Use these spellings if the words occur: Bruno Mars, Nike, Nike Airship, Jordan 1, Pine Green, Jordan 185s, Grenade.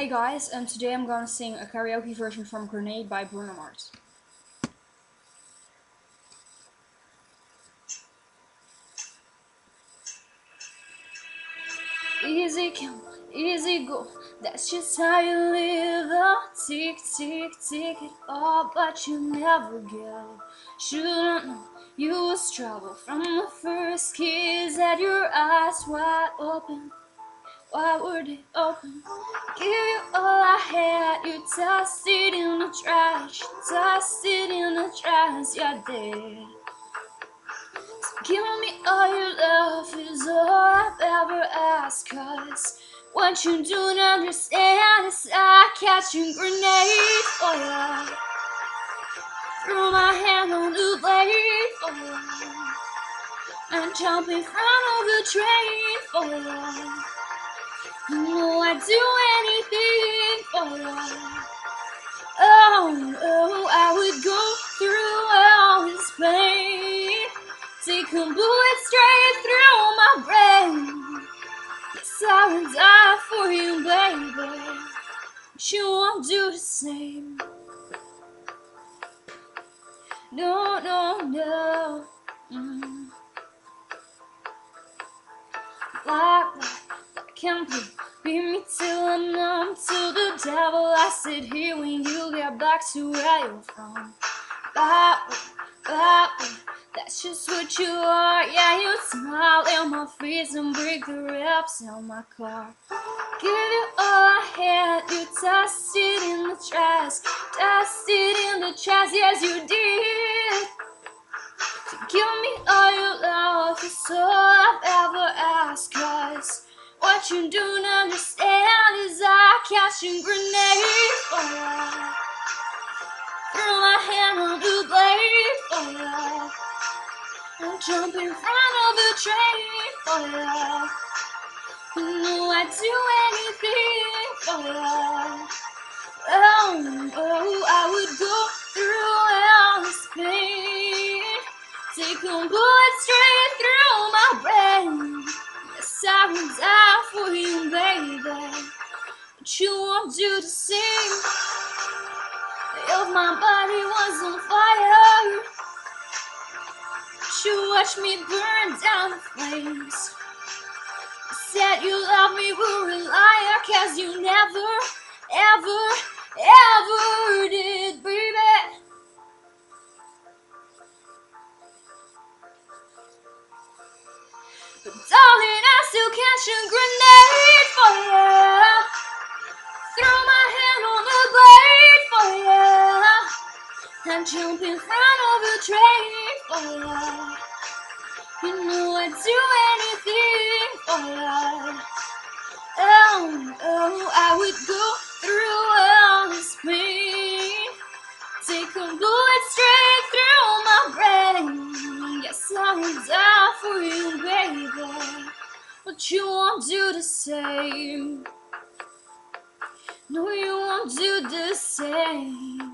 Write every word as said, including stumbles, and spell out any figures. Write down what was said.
Hey guys, um, today I'm gonna sing a karaoke version from Grenade by Bruno Mars. Easy come, easy go, that's just how you live. Oh, tick, tick, tick it all, but you never get it. Shouldn't know you was trouble from the first kiss. Had your eyes wide open, why were they open? Give you all I had, you tossed it in the trash, you tossed it in the trash, yeah, did. So give me all your love, is all I've ever asked, cause what you don't understand is I catch a grenade, oh yeah. Throw my hand on the blade, oh yeah. And jump in front of the train, oh yeah. No, I'd do anything for love. Oh, oh, I would go through all this pain, take a bullet straight through my brain. Yes, I would die for you, baby, but you won't do the same. No, no, no. Mm. Like, like. Can't beat me till I'm numb to the devil. I sit here when you get back to where you're from. That way, that way, that's just what you are. Yeah, you smile in my face and break the wraps on my car. Give you all I had, you tossed it in the trash, tossed it in the trash, yes you did. So give me all your love, it's all I've ever asked, cause what you don't understand is I catch a grenade, oh yeah. Throw my hand on the blade, oh yeah. And jump in front of the train, oh yeah. No, I'd do anything, oh yeah. Oh, oh, I would go through all this pain, take a bullet straight through my brain. Yes, I would die for you, baby, but you won't do the same. If my body was on fire, but you watch me burn down the flames. You said you love me, were a liar, cause you never, ever, ever did, baby. But darling, I still catch a grenade for ya. Throw my hand on the blade for ya. And jump in front of a train for ya. You know I'd do anything for ya. Oh, oh, I would go through all this pain, take a bullet straight through my brain. Yes, I would die for you, baby, but you won't do the same. No, you won't do the same.